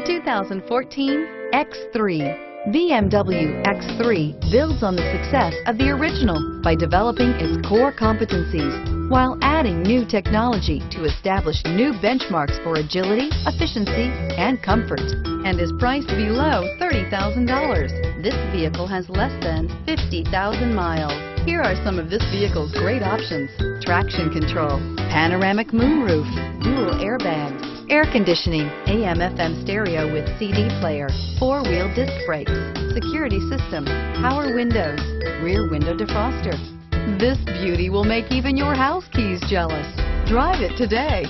The 2014 X3. BMW X3 builds on the success of the original by developing its core competencies while adding new technology to establish new benchmarks for agility, efficiency, and comfort, and is priced below $30,000. This vehicle has less than 50,000 miles. Here are some of this vehicle's great options: traction control, panoramic moonroof, dual airbags, air conditioning, AM/FM stereo with CD player, four-wheel disc brakes, security system, power windows, rear window defroster. This beauty will make even your house keys jealous. Drive it today.